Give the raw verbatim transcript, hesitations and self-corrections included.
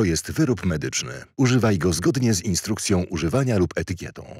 to jest wyrób medyczny. Używaj go zgodnie z instrukcją używania lub etykietą.